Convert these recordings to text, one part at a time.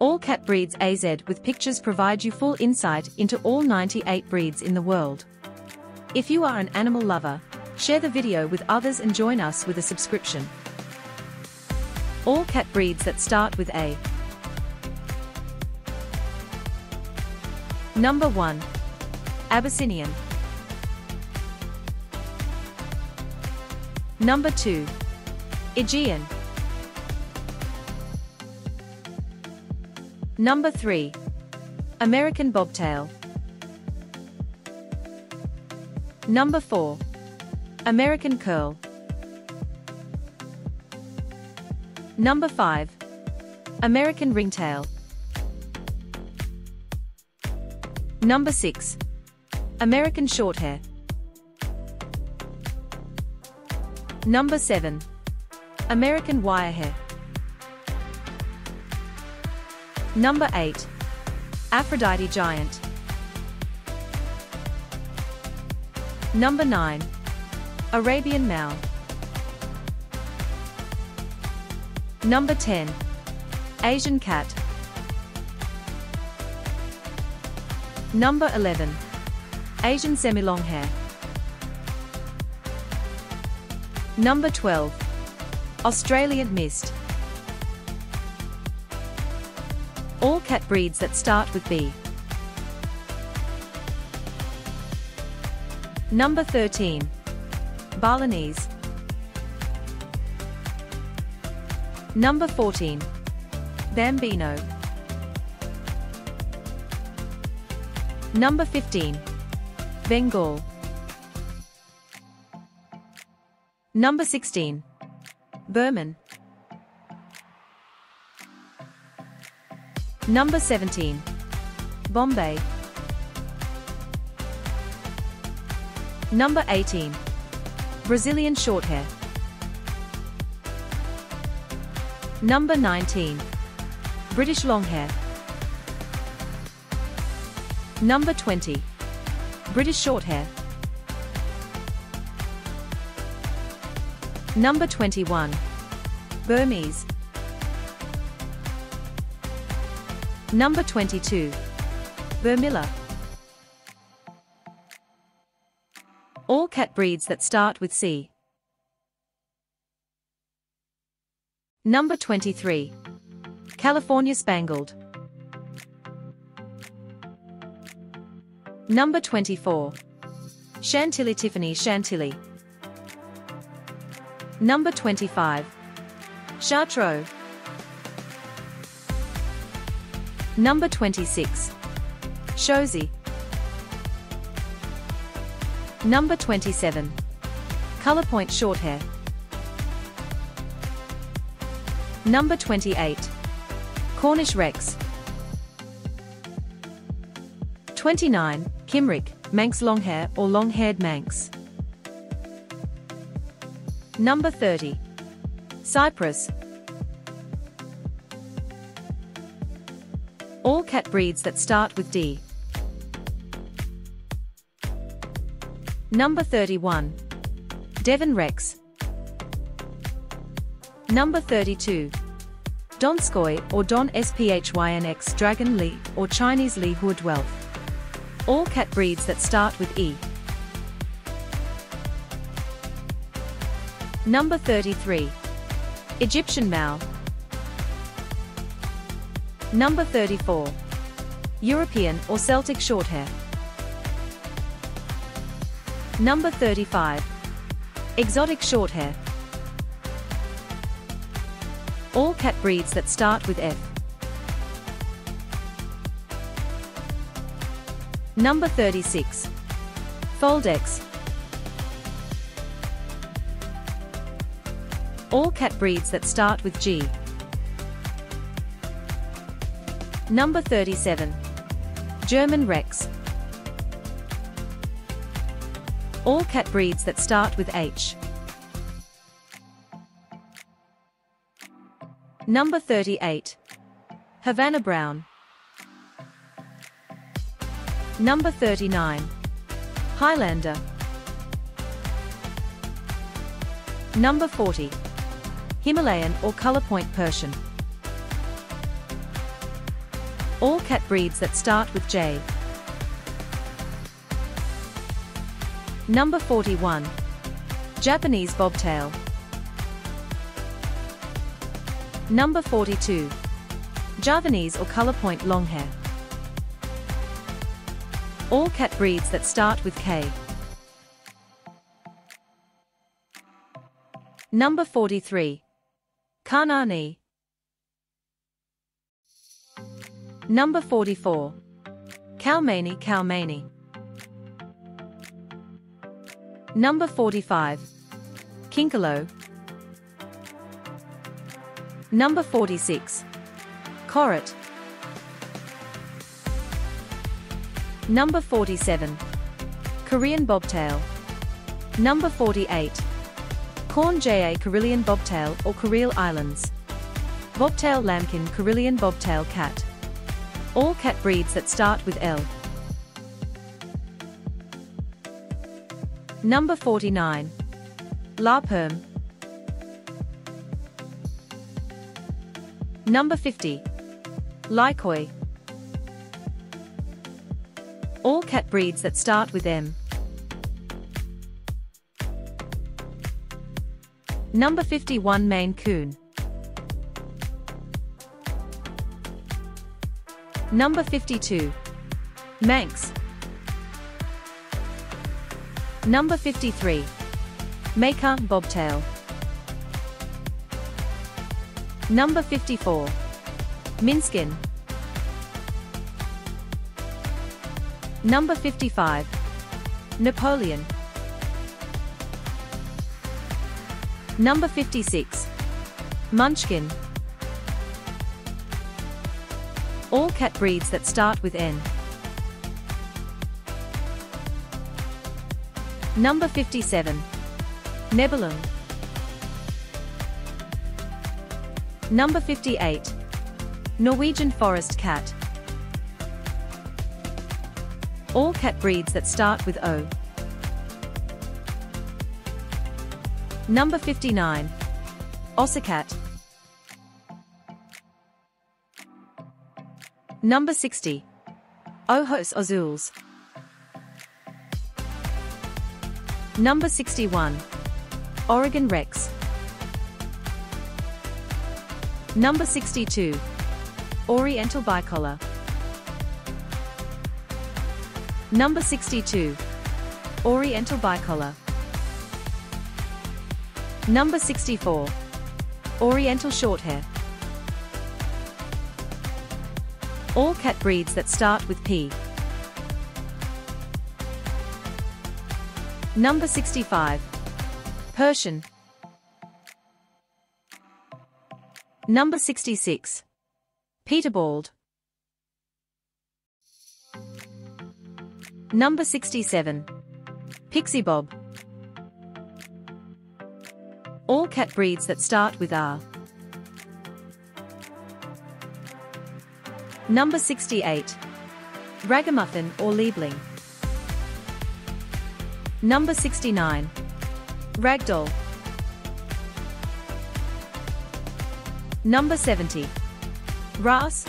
All cat breeds AZ with pictures provide you full insight into all 98 breeds in the world. If you are an animal lover, share the video with others and join us with a subscription. All cat breeds that start with A. Number 1. Abyssinian. Number 2. Aegean. Number 3. American Bobtail. Number 4. American Curl. Number 5. American Ringtail. Number 6. American Shorthair. Number 7. American Wirehair. Number 8. Aphrodite Giant. Number 9. Arabian Mau. Number 10. Asian Cat. Number 11. Asian Semi Longhair. Number 12. Australian Mist. All cat breeds that start with B. Number 13. Balinese. Number 14. Bambino. Number 15. Bengal. Number 16. Burmese. Number 17. Bombay. Number 18. Brazilian Shorthair. Number 19. British Longhair. Number 20. British Shorthair. Number 21. Burmese. Number 22. Burmilla. All cat breeds that start with C. Number 23. California Spangled. Number 24. Chantilly Tiffany Chantilly. Number 25. Chartreux. Number 26. Shosie. Number 27. Colorpoint Shorthair. Number 28. Cornish Rex. 29. Cymric, Manx Longhair or Long-haired Manx. Number 30. Cypress. All cat breeds that start with D. Number 31. Devon Rex. Number 32. Donskoy or Don Sphinx Dragon Li or Chinese Li Hua Dwelf. All cat breeds that start with E. Number 33. Egyptian Mau. Number 34. European or Celtic Shorthair. Number 35. Exotic Shorthair. All cat breeds that start with F. Number 36. Foldex. All cat breeds that start with G. Number 37. German Rex. All cat breeds that start with H. Number 38. Havana Brown. Number 39. Highlander. Number 40. Himalayan or Colorpoint Persian. all cat breeds that start with J. Number 41. Japanese Bobtail. Number 42. Javanese or Colorpoint Longhair. All cat breeds that start with K. Number 43. Kanani. Number 44. Kalmani. Number 45. Kinkalo. Number 46. Korat. Number 47. Korean Bobtail. Number 48. Kurilian Bobtail or Kuril Islands. Bobtail Lambkin, Kurilian Bobtail Cat. All cat breeds that start with L. Number 49. Larperm. Number 50. Lycoi. All cat breeds that start with M. Number 51. Maine Coon. Number 52. Manx. Number 53. Mekong Bobtail. Number 54. Minskin. Number 55. Napoleon. Number 56. Munchkin. All cat breeds that start with N. Number 57. Nebulum. Number 58. Norwegian Forest Cat. All cat breeds that start with O. Number 59. Ossicat. Number 60. Ojos Azules. Number 61. Oregon Rex. Number 62. Oriental Bicolor. Number 62. Oriental Bicolor. Number 64. Oriental Shorthair. All cat breeds that start with P. Number 65. Persian. Number 66. Peterbald. Number 67. Pixie Bob. All cat breeds that start with R. Number 68. Ragamuffin or Liebling. Number 69. Ragdoll. Number 70. Ras.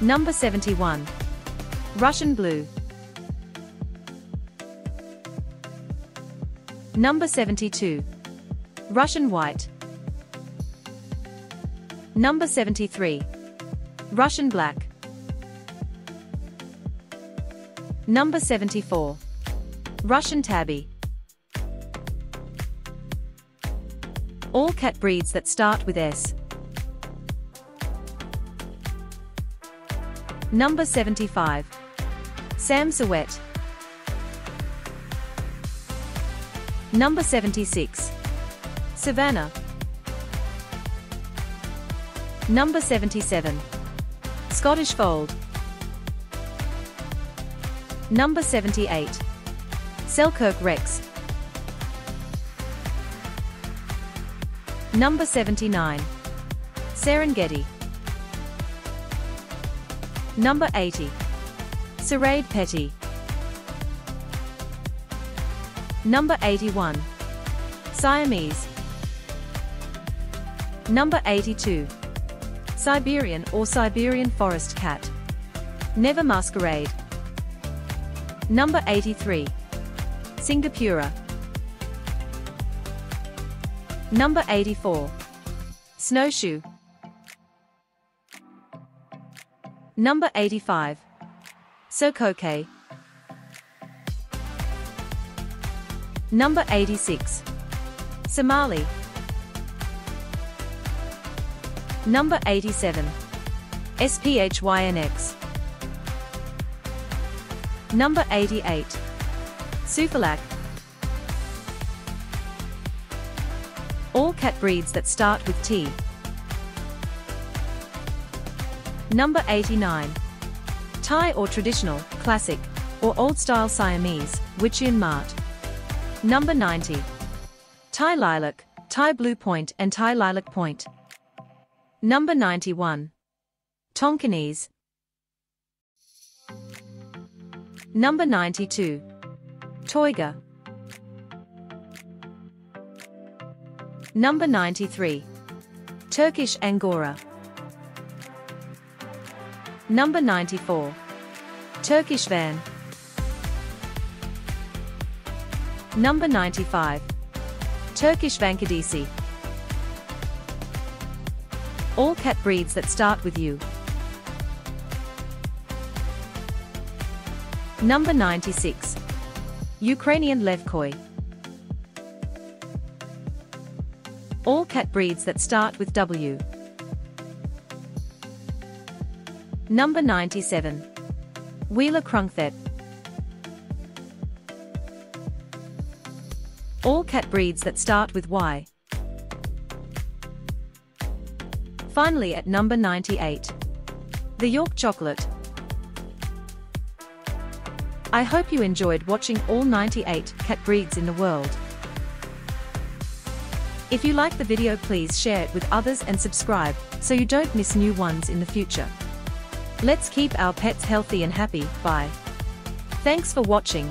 Number 71. Russian Blue. Number 72. Russian White. Number 73. Russian Black. Number 74. Russian Tabby. All cat breeds that start with S. Number 75. Samsawet. Number 76. Savannah. Number 77. Scottish Fold. Number 78. Selkirk Rex. Number 79. Serengeti. Number 80. Sarade Petty. Number 81. Siamese. Number 82. Siberian or Siberian forest cat. Never masquerade. Number 83. Singapura. Number 84. Snowshoe. Number 85. Sokoke. Number 86. Somali. Number 87. SPHYNX. Number 88. Sufalak. All cat breeds that start with T. Number 89. Thai or traditional, classic, or old-style Siamese, Wichian Mart. Number 90. Thai lilac, Thai blue point and Thai lilac point. Number 91. Tonkinese. Number 92. Toiga. Number 93. Turkish Angora. Number 94. Turkish Van. Number 95. Turkish Vankadisi. All cat breeds that start with U. Number 96. Ukrainian Levkoi. All cat breeds that start with W. Number 97. Wheeler Krungthep. All cat breeds that start with Y. Finally, at number 98, the York Chocolate. I hope you enjoyed watching all 98 cat breeds in the world. If you like the video, please share it with others and subscribe so you don't miss new ones in the future. Let's keep our pets healthy and happy. Bye. Thanks for watching.